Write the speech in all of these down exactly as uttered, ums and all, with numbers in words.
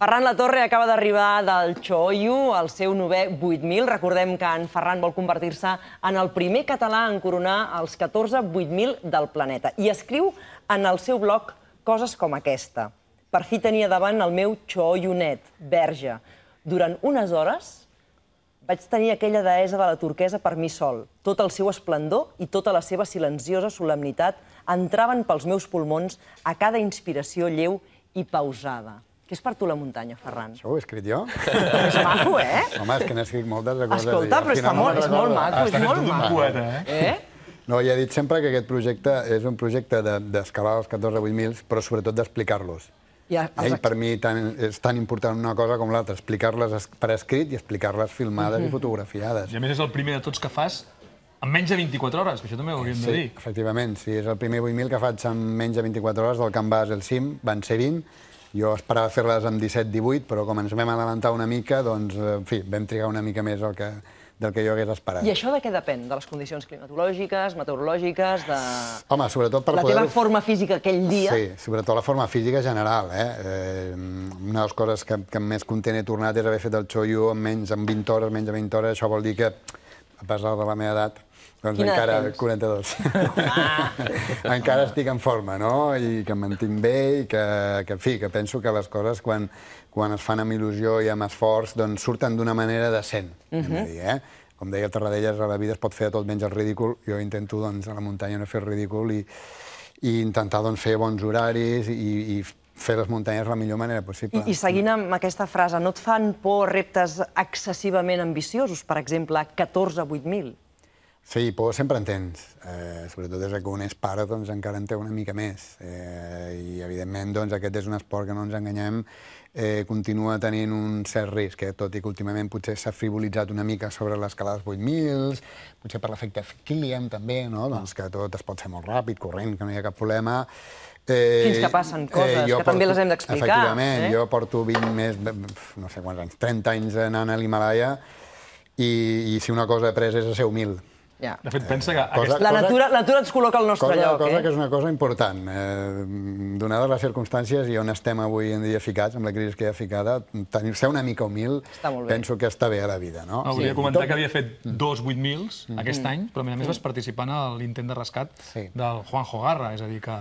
Ferran Latorre acaba d'arribar del Cho Oyu, el seu novè vuit mil. Recordem que en Ferran vol convertir-se en el primer català en coronar els catorze vuit mil del planeta. I escriu en el seu blog coses com aquesta. Per fi tenia davant el meu Cho Oyu net, verge. Durant unes hores vaig tenir aquella deessa de la turquesa per mi sol. Tot el seu esplendor i tota la seva silenciosa solemnitat entraven pels meus pulmons a cada inspiració lleu i pausada. Què és per tu la muntanya, Ferran? Això ho he escrit jo. És maco, eh? Home, és que n'he escrit moltes coses. Escolta, però és molt maco, és molt maco. No, ja he dit sempre que aquest projecte és un projecte d'escalar els catorze vuit mil, però sobretot d'explicar-los. I per mi és tan important una cosa com l'altra, explicar-les per escrit i explicar-les filmades i fotografiades. I a més és el primer de tots que fas en menys de vint-i-quatre hores, que això també ho hauríem de dir. Sí, efectivament, sí, és el primer vuit mil que faig en menys de vint-i-quatre hores del Can Bas al cim, van ser vint. Jo esperava fer-les amb disset divuit, però com ens vam adelantar una mica, doncs, en fi, vam trigar una mica més del que jo hagués esperat. I això de què depèn? De les condicions climatològiques, meteorològiques, de... Home, sobretot per poder... La teva forma física aquell dia... Sí, sobretot la forma física general, eh? Una de les coses que més content he tornat és haver fet el Cho Oyu en menys de vint hores, menys de vint hores, això vol dir que, a pesar de la meva edat, doncs encara, quaranta-dos, encara estic en forma, no? I que em mantinc bé i que, en fi, que penso que les coses, quan es fan amb il·lusió i amb esforç, doncs surten d'una manera decent, hem de dir, eh? Com deia Tarradellas, a la vida es pot fer de tot menys el ridícul. Jo intento, doncs, a la muntanya no fer el ridícul i intentar, doncs, fer bons horaris i fer les muntanyes de la millor manera possible. I seguint amb aquesta frase, no et fan por reptes excessivament ambiciosos? Per exemple, catorze vuit mil? Sí, por sempre en tens, sobretot des que un és pare encara en té una mica més i evidentment aquest és un esport que no ens enganyem, continua tenint un cert risc, tot i que últimament potser s'ha frivolitzat una mica sobre l'escalada dels vuit mil, potser per l'efecte Kilian també, que tot es pot fer molt ràpid, corrent, que no hi ha cap problema. Fins que passen coses, que també les hem d'explicar. Efectivament, jo porto trenta anys anant a l'Himalaia i si una cosa he pres és a ser humil. De fet, pensa que... La natura ens col·loca al nostre lloc. Cosa que és una cosa important. Donades les circumstàncies i on estem avui en dia ficats, amb la crisi que hi ha ficada, ser una mica humil penso que està bé a la vida. Volia comentar que havia fet dos vuit mils aquest any, però a més vas participar en l'intent de rescat del Juanjo Garra, és a dir, que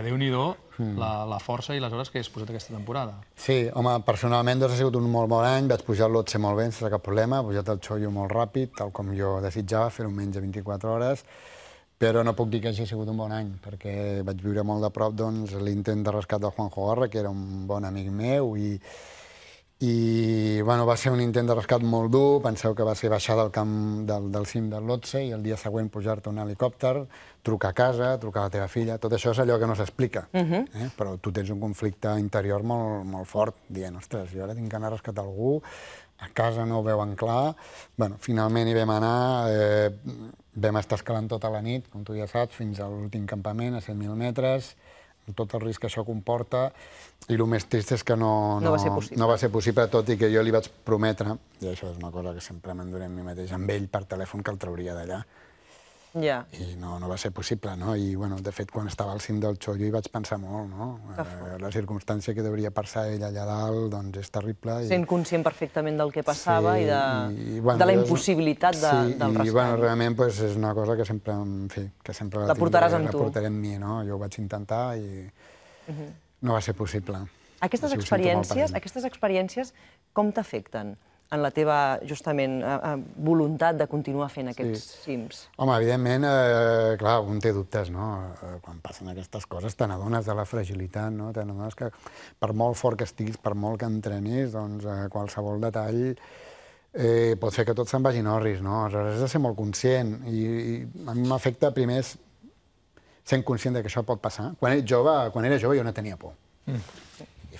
Déu-n'hi-do la força i les hores que has posat aquesta temporada. Sí, home, personalment ha sigut un molt bon any, vaig pujar el Lhotse molt bé, sense cap problema, he pujat el Cho Oyu molt ràpid, tal com jo desitjava, fer-ho menys de vint-i-quatre hores, però no puc dir que hagi sigut un bon any, perquè vaig viure molt de prop l'intent de rescat del Juanjo Garra, que era un bon amic meu, i I va ser un intent de rescat molt dur. Penseu que va ser baixar del cim del Lhotse i el dia següent pujar-te a un helicòpter, trucar a casa, trucar a la teva filla... Tot això és allò que no s'explica, però tu tens un conflicte interior molt fort, dient, ostres, jo ara tinc que anar a rescatar algú, a casa no ho veuen clar... Finalment hi vam anar, vam estar escalant tota la nit, com tu ja saps, fins a l'últim campament, a set mil metres... tot el risc que això comporta, i el més trist és que no va ser possible, tot i que jo li vaig prometre, i això és una cosa que sempre m'enduré a mi mateix, amb ell per telèfon que el trauria d'allà. I no va ser possible, no? I, bueno, de fet, quan estava al cim del Cho Oyu hi vaig pensar molt, no? La circumstància que devia passar ell allà dalt, doncs, és terrible. Sent conscient perfectament del que passava i de la impossibilitat del rescat. I, bueno, realment, doncs, és una cosa que sempre, en fi, que sempre la portaré amb mi, no? Jo ho vaig intentar i no va ser possible. Aquestes experiències com t'afecten en la teva, justament, voluntat de continuar fent aquests cims? Home, evidentment, clar, un té dubtes, no? Quan passen aquestes coses te n'adones de la fragilitat, no? Te n'adones que per molt fort que estiguis, per molt que entrenis, doncs qualsevol detall pot fer que tot se'n vagin orris, no? Aleshores, has de ser molt conscient. I a mi m'afecta, primer, sent conscient que això pot passar. Quan era jove jo no tenia por.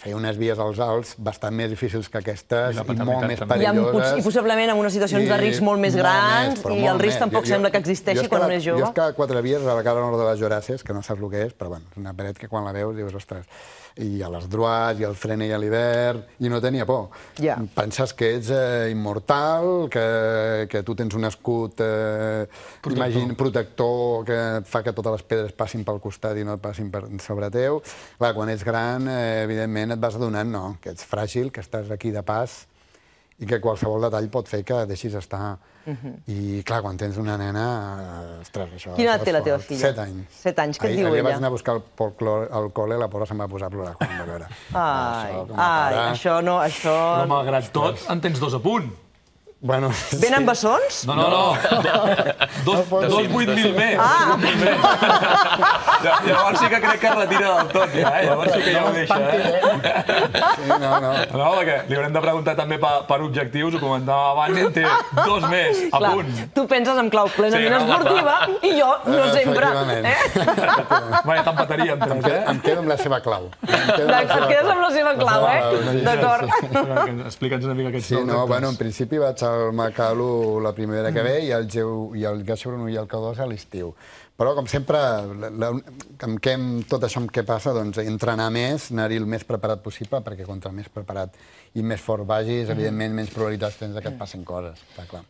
Feia unes vies als alts bastant més difícils que aquestes i molt més perilloses. I possiblement amb unes situacions de risc molt més grans i el risc tampoc sembla que existeixi quan un és jove. Jo he escalat quatre vies a la cara nord de les Jorasses, que no saps el que és, però bueno, és una paret que quan la veus dius, ostres... i a les Droits, i al Freinet i a l'hivern, i no tenia por. Penses que ets immortal, que tu tens un escut protector que fa que totes les pedres passin pel costat i no passin per sobre teu. Clar, quan ets gran, evidentment, et vas adonant que ets fràgil, que estàs aquí de pas, i que qualsevol detall pot fer que deixis estar. I, clar, quan tens una nena... Ostres, això... Quina edat té la teva filla? Set anys. Set anys, què et diu ella? Ahir vaig anar a buscar al col·le i la pobra se'm va posar a plorar quan va veure. Ai, això no... Però malgrat tot, en tens dos a punt. Venen bessons? No, no, no. Dos vuit mil més. Llavors sí que crec que es retira del tot, ja, eh? Llavors sí que ja ho deixa. No, no. No, perquè li haurem de preguntar també per objectius, ho comentàvem abans, en té dos més, a punt. Tu penses en clau plenament esportiva i jo no sempre. Efectivament. Vaja, t'empataríem, doncs, eh? Em quedo amb la seva clau. Et quedes amb la seva clau, eh? D'acord. Explica'ns una mica aquests objectius. Bueno, en principi vaig el Macalu la primavera que ve i el Gaixobrun i el Caldós a l'estiu. Però, com sempre, tot això que passa, doncs, entrenar més, anar-hi el més preparat possible, perquè contra més preparat i més fort vagis, evidentment, menys probabilitats tens que et passin coses, està clar.